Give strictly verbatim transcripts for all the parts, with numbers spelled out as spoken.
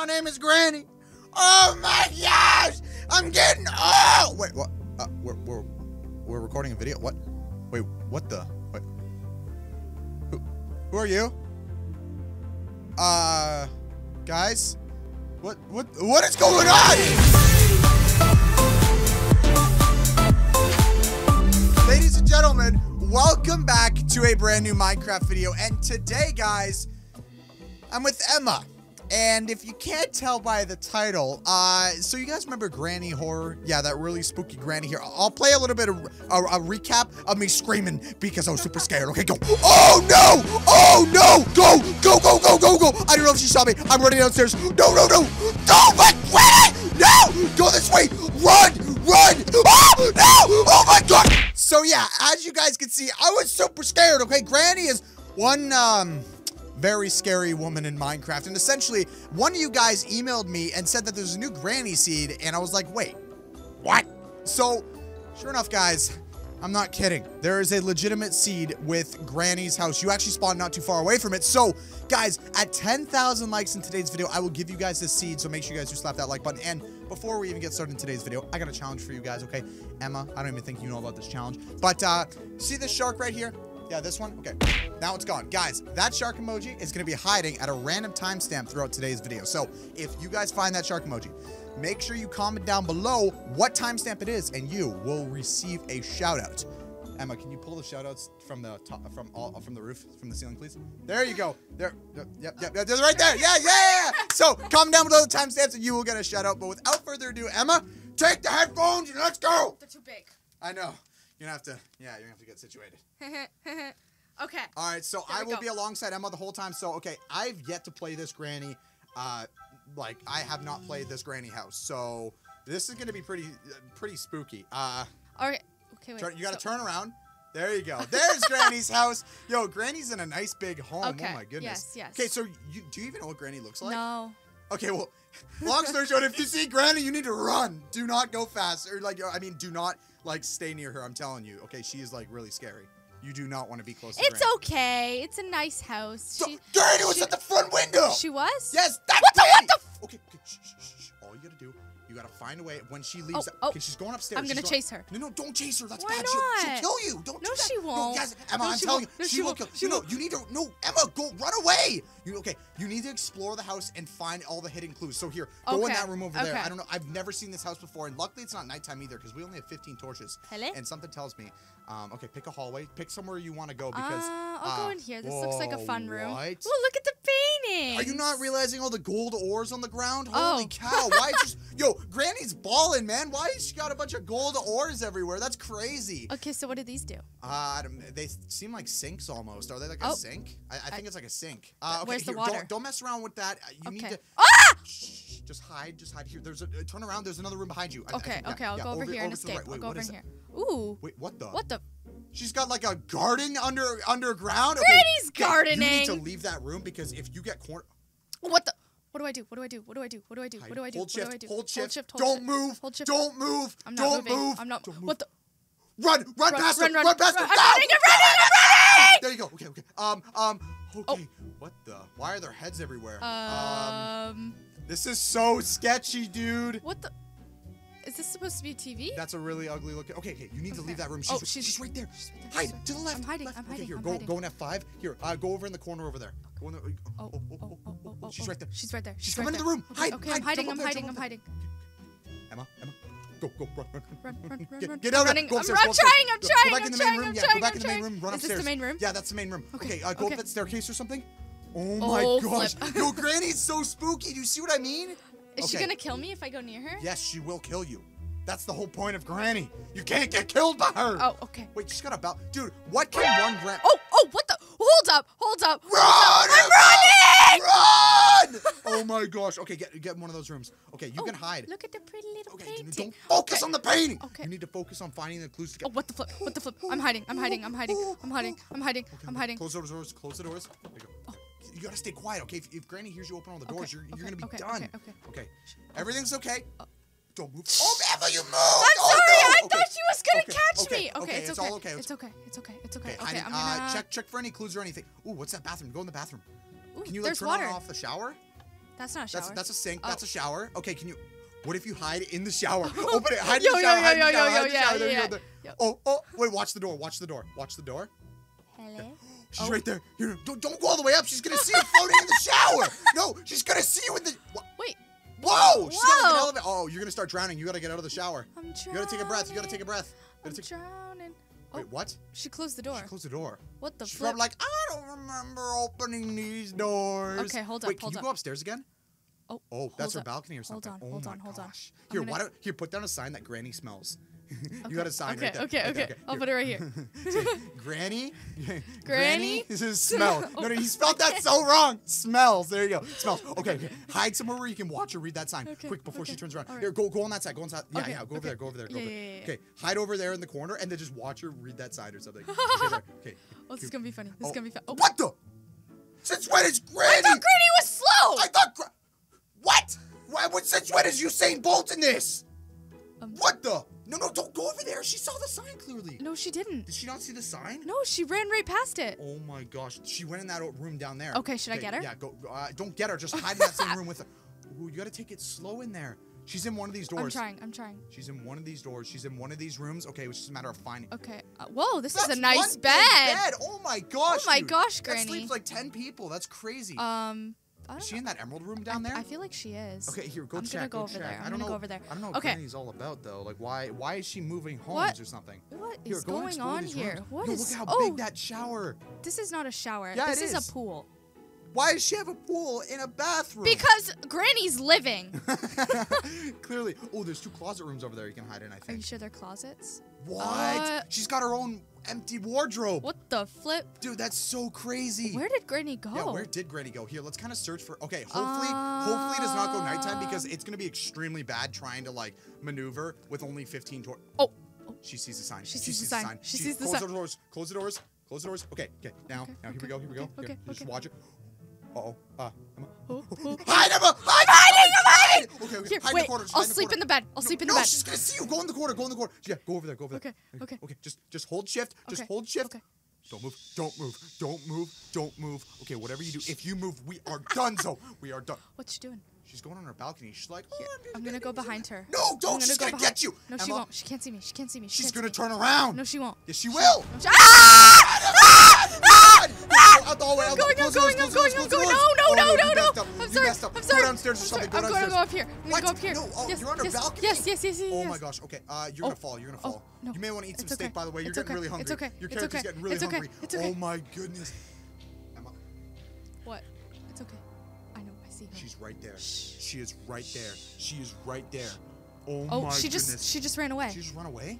My name is Granny. Oh my gosh! I'm getting old! Wait, what? Uh, we're, we're, we're recording a video? What? Wait, what the? Wait. Who, who are you? Uh, guys? What, what, what is going on? Ladies and gentlemen, welcome back to a brand new Minecraft video. And today, guys, I'm with Emma. And if you can't tell by the title, uh, so you guys remember Granny Horror? Yeah, that really spooky granny here. I'll play a little bit of a, a recap of me screaming because I was super scared. Okay, go. Oh, no. Oh, no. Go, go, go, go, go, go. I don't know if she saw me. I'm running downstairs. No, no, no. Don't run. No. Go this way. Run. Run. Oh, no. Oh, my God. So, yeah, as you guys can see, I was super scared. Okay, Granny is one, um... very scary woman in Minecraft. And essentially, one of you guys emailed me and said that there's a new granny seed, and I was like, wait, what? So, sure enough, guys, I'm not kidding. There is a legitimate seed with Granny's house. You actually spawned not too far away from it. So, guys, at ten thousand likes in today's video, I will give you guys this seed, so make sure you guys do slap that like button. And before we even get started in today's video, I got a challenge for you guys, okay? Emma, I don't even think you know about this challenge. But, uh, see this shark right here? Yeah, this one? Okay. Now it's gone. Guys, that shark emoji is going to be hiding at a random timestamp throughout today's video. So if you guys find that shark emoji, make sure you comment down below what timestamp it is, and you will receive a shout-out. Emma, can you pull the shout-outs from the top, from all, from the roof, from the ceiling, please? There you go. There. Yep, yep, yep. That's right there. Yeah, yeah, yeah. So comment down below the timestamps, and you will get a shout-out. But without further ado, Emma, take the headphones and let's go. They're too big. I know. You're gonna have to, yeah, you're gonna have to get situated. Okay. All right, so I will go. Be alongside Emma the whole time. So, okay, I've yet to play this granny. Uh, like, I have not played this granny house. So, this is gonna be pretty, pretty spooky. Uh, All right. Okay, wait. Turn, you gotta so. turn around. There you go. There's Granny's house. Yo, Granny's in a nice big home. Okay. Oh my goodness. Yes, yes. Okay, so you, do you even know what Granny looks like? No. Okay, well, long story short, if you see Granny, you need to run. Do not go fast. Or, like, I mean, do not. Like, stay near her, I'm telling you. Okay, she is, like, really scary. You do not want to be close to Granny. It's okay. It's a nice house. So, she, Granny was she, at the front window! She was? Yes, that's what the, what the f Okay, okay, shh, shh, shh. All you gotta do, you gotta find a way. When she leaves, oh, oh. Okay, she's going upstairs. I'm gonna going, chase her. No, no, don't chase her. That's Why bad. Not? She'll, she'll kill you. Don't no, do that. She won't. No, yes, Emma, no, I'm telling won't. you. No, she, she will kill you. No, you need to, no, Emma, go, run away. You, okay, you need to explore the house and find all the hidden clues. So here, go okay. in that room over okay. there. I don't know. I've never seen this house before. And luckily, it's not nighttime either because we only have fifteen torches. Hello? And something tells me, um, okay, pick a hallway. Pick somewhere you want to go because. Uh, I'll uh, go in here. This whoa, looks like a fun room. Well, look at the paintings. Are you not realizing all the gold ores on the ground? Oh. Holy cow. Why just, yo, Granny's balling, man. Why has she got a bunch of gold ores everywhere? That's crazy. Okay, so what do these do? Uh, they seem like sinks almost. Are they like oh. a sink? I, I think I, it's like a sink. Uh, okay, where's here, the water? Don't, don't mess around with that. You okay. need to. Ah! Shh, just hide. Just hide here. There's a uh, turn around. There's another room behind you. I, okay, I think, yeah, okay. I'll yeah, go over, over here and escape. Right. Wait, I'll go over here. That? Ooh. Wait, what the? What the? She's got like a garden under underground. Granny's okay, gardening. You need to leave that room because if you get cornered. What the? What do I do? What do I do? What do I do? What do I do? What do I do? Hold shift. Hold shift. Don't move. Hold shift. Don't move. I'm not moving. Don't move. I'm not. What the? Run! Run past her! Run past her! I'm running! I'm running! I'm running! There you go. Okay. Okay. Um. Um. Okay. What the? Why are there heads everywhere? Um. This is so sketchy, dude. What the? Is this supposed to be T V? That's a really ugly looking. Okay, okay, you need okay. to leave that room. She's, oh, she's, she's right there. She's right there. Hide right. to the left. I'm hiding. Left. I'm okay, hiding. Here, I'm go, hiding. go in F five. Here, uh, go over in the corner over there. Go in there. Oh, oh, oh, oh, oh, oh, oh. She's right there. She's right there. She's, she's right coming there. into the room. Hide. Okay, hide. I'm hiding. I'm there, hiding. I'm hiding. Emma, Emma, go, go, run, run, run, run, run. Get, get out of there. Go upstairs. I'm trying. I'm trying. Go back in the main room. Yeah, go back in the main room. Run upstairs. Is this the main room? Yeah, that's the main room. Okay, go up that staircase or something. Oh my gosh. Yo, Granny's so spooky. Do you see what I mean? Is okay. she gonna kill me if I go near her? Yes, she will kill you. That's the whole point of Granny. You can't get killed by her. Oh, okay. Wait, she's got a belt. Dude, what can one Granny? Oh, oh, what the? Hold up, hold up. Run! I'm running! Run! Oh my gosh. Okay, get get in one of those rooms. Okay, you oh, can hide. Look at the pretty little okay, painting. Don't focus okay. on the painting. Okay. You need to focus on finding the clues to get. Oh, what the flip? What the flip? I'm hiding. I'm hiding. I'm hiding. I'm hiding. I'm hiding. Okay, I'm hiding. Close the doors. Close the doors. There you go. Oh. You gotta stay quiet, okay? If, if Granny hears you open all the doors, okay, you're, you're okay, gonna be okay, done. Okay, okay. okay, everything's okay. Uh, Don't move. Oh, Emma, you moved! I'm oh, sorry, no. I okay. thought she was gonna okay, catch okay, me. Okay, okay, it's, it's okay. all okay. It's okay. It's okay. It's okay. Okay, okay I, I'm uh, gonna check check for any clues or anything. Ooh, what's that bathroom? Go in the bathroom. Ooh, Can you like turn water. on and off the shower? That's not a shower. That's, that's a sink. Oh. That's a shower. Okay, can you... What if you hide in the shower? Open it. Hide in the shower. Hide in the shower. Hide in the shower. There you go. There. Oh, oh. Wait, watch the door. Watch the door. Watch the door. Hello? She's oh. right there. Here, don't, don't go all the way up. She's going to see you floating in the shower. No, she's going to see you in the... Wait. Whoa! She's Whoa. Got like an oh, you're gonna start drowning. You gotta get out of the shower. I'm drowning. You gotta take a breath. You gotta take a breath. I'm take... drowning. Wait, oh. what? She closed the door. She closed the door. What the? She's flip? Probably like, I don't remember opening these doors. Okay, hold up. Wait, hold can up. you go upstairs again? Oh, oh, that's her up. balcony or something. Hold on, oh hold on, hold gosh. on. Here, gonna... why don't here put down a sign that Granny smells. you okay. got a sign okay, right there. Okay, okay, okay. okay. I'll put it right here. Granny? Granny? This is smell. No, no, he spelled that so wrong. Smells. There you go. Smells. Okay, okay. Hide somewhere where you can watch her read that sign. Okay, Quick, before okay. she turns around. Right. Here, go go on that side. Go on that side. Yeah, okay, yeah, go okay. over there. Go over there. Go yeah, over there. Yeah, yeah, yeah. Okay, hide over there in the corner and then just watch her read that sign or something. Okay. Oh, this is going to be funny. This is going to be funny. What the? Since when is Granny? I thought Granny was slow. I thought Granny. What? Why would since when is Usain Bolt in this? Um, what the? No, no, don't go over there. She saw the sign clearly. No, she didn't. Did she not see the sign? No, she ran right past it. Oh my gosh. She went in that room down there. Okay, should okay, I get her? Yeah, go. Uh, don't get her. Just hide in that same room with her. Ooh, you gotta take it slow in there. She's in one of these doors. I'm trying. I'm trying. She's in one of these doors. She's in one of these rooms. Okay, it's just a matter of finding. Okay. Uh, whoa, this That's is a nice one bed. bed. Oh my gosh. Oh my dude. gosh, Granny. That sleeps like ten people. That's crazy. Um. Is she know. in that emerald room down I, there? I feel like she is. Okay, here, go I'm check. I'm gonna go, go over check. there. I'm I don't gonna know, go over there. I don't know what okay. Granny's all about though. Like, why? Why is she moving homes what? or something? What here, is go going on here? Rooms. What Yo, is? Look how oh, big that shower. This is not a shower. Yeah, this it is. is a pool. Why does she have a pool in a bathroom? Because Granny's living. Clearly. Oh, there's two closet rooms over there you can hide in, I think. Are you sure they're closets? What? Uh, She's got her own empty wardrobe. What the flip? Dude, that's so crazy. Where did Granny go? Yeah, where did Granny go? Here, let's kind of search for... Okay, hopefully uh, hopefully it does not go nighttime because it's going to be extremely bad trying to, like, maneuver with only fifteen doors. Oh. oh. She sees the sign. She, she sees, sees the sign. sign. She, she sees the sign. Close the doors. Close the doors. Close the doors. Okay, okay. Now, okay, now, here okay, we go, here we go. Okay, here, okay, just okay. watch it. Uh-oh. Uh, Emma. Oh, oh. Hide, Emma! Hide! Hide! Hide! hide! Okay, okay. Here, hide wait. in the corner. Just I'll sleep corner. in the bed. I'll no, sleep in the no, bed. No, she's gonna see you. Go in the corner. Go in the corner. Yeah, go over there. Go over there. Okay, okay. Okay, just, just hold shift. Just okay. hold shift. Okay. Don't move. Don't move. Don't move. Don't move. Okay, whatever you do, if you move, we are done, so we are done. What's she doing? She's going on her balcony. She's like, oh, I'm, gonna I'm gonna go behind her. No, don't. I'm she's gonna, go gonna get you. No, Emma. she won't. She can't see me. She can't see me. She she's gonna me. turn around. No, she won't. Yes, she will. I'm going, I'm going, I'm going, I'm going, I'm going. No, no, no, no, no. I'm sorry. I'm sorry. Go downstairs or something. I'm going to go up here. I'm going to go up here. No, oh, you're on her balcony? Yes, yes, yes, yes. Oh my gosh. Okay. Uh, you're going to fall. You're going to fall. You may want to eat some steak, by the way. You're getting really hungry. It's okay. Your character's getting really hungry. Oh my goodness. Emma. What? It's okay. I know. I see her. She's right there. She is right there. She is right there. Oh my goodness. Oh, she just she just ran away. She just ran away?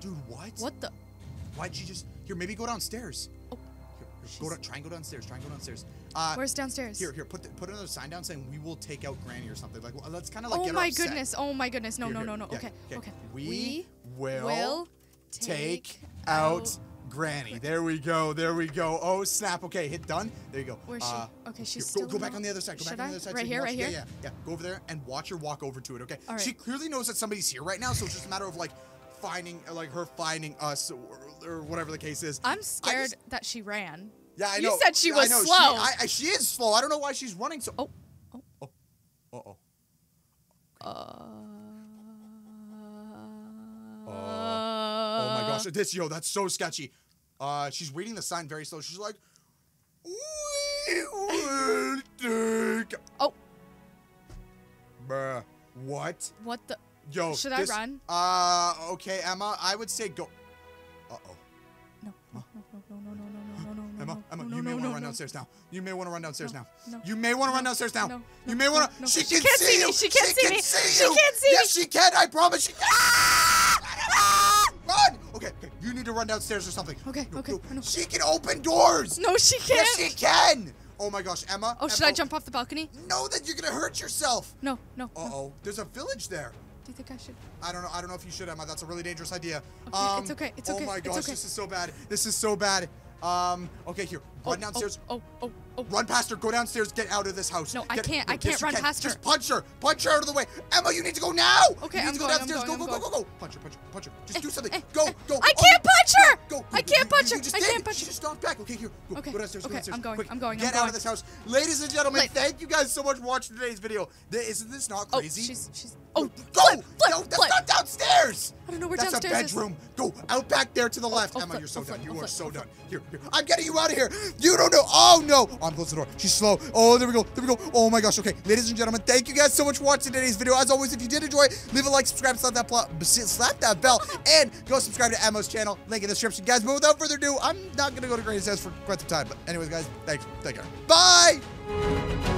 Dude, what? What the? Why'd she just... Here, maybe go downstairs. Oh. Go down, try and go downstairs. Try and go downstairs. Uh, Where's downstairs? Here, here. Put the, put another sign down saying we will take out Granny or something. Like let's kind of like. Oh get my upset. goodness! Oh my goodness! No, here, no, here. no, no. Yeah, okay, okay. okay. We, we will, will take out, out Granny. There we go. There we go. Oh snap! Okay, hit done. There you go. Where's uh, she? Okay, she's here. Go, still. Go back on the other side. Go Should back I? on the other side. Right so here, right here. Yeah, yeah, yeah. Go over there and watch her walk over to it. Okay. Right. She clearly knows that somebody's here right now, so it's just a matter of like. Finding, like her finding us, or, or whatever the case is. I'm scared just, that she ran. Yeah, I know. You said she was I know. slow. She, I, I, she is slow. I don't know why she's running so. Oh, oh, oh, oh, oh. Uh, uh, oh my gosh, this yo, that's so sketchy. Uh, she's reading the sign very slow. She's like, we will take. Oh. Bruh, what? What the? Yo, should this, I run? Uh, okay, Emma. I would say go. Uh oh. No. Emma. No, no, no, no, no, no, no, no. Emma, Emma, no, you may no, want to no, run downstairs no. now. You may want to run downstairs no, now. No, you may want to no, run downstairs no, now. No, you may want to. No, no, she, she can see you. She can't see me. She can't see you. She can't see me. Yes, she can. I promise. She can. Ah! Run. Okay, okay. You need to run downstairs or something. Okay, no, okay. No. No. She can open doors. No, she can't. Yes, she can. Oh my gosh, Emma. Oh, Emma. Should I jump off the balcony? No, then you're gonna hurt yourself. No, no. Uh oh. There's a village there. Do you think I should? I don't know. I don't know if you should, Emma. That's a really dangerous idea. Okay, um, it's okay. It's okay. Oh my gosh, okay. This is so bad. This is so bad. Um. Okay, here. Run oh, downstairs. Oh, oh, oh, Oh. Run past her. Go downstairs. Get out of this house. No, get, I can't. No, I can't yes, run can. past her. Just punch her. Punch her out of the way. Emma, you need to go now. Okay, you need I'm to go going, downstairs. I'm going, go, go, go, go, go. Punch her. Punch her. Punch her. Just eh, do something. Eh, go, eh, go. I can't oh, punch her. Go. go, go. I can't you, punch you, her. You I can't did. punch her. She just stopped back. Okay, here. Go, okay. go downstairs. Okay, go downstairs. I'm going. Quick. I'm going. Get I'm going. out of this house, ladies and gentlemen. Like, thank you guys so much for watching today's video. Isn't this not crazy? Oh, she's she's. Oh, go. No, that's not downstairs. I don't know where downstairs is. That's a bedroom. Go out back there to the left. Emma, you're so done. You are so done. Here, here. I'm getting you out of here. You don't know. Oh no. I'm close to the door. She's slow. Oh, there we go. There we go. Oh my gosh. Okay, ladies and gentlemen, thank you guys so much for watching today's video. As always, if you did enjoy, leave a like, subscribe, slap that plot, slap that bell, and go subscribe to Emma's channel. Link in the description, guys. But without further ado, I'm not gonna go to Granny's house for quite some time. But anyways, guys, thanks. Take care. Bye.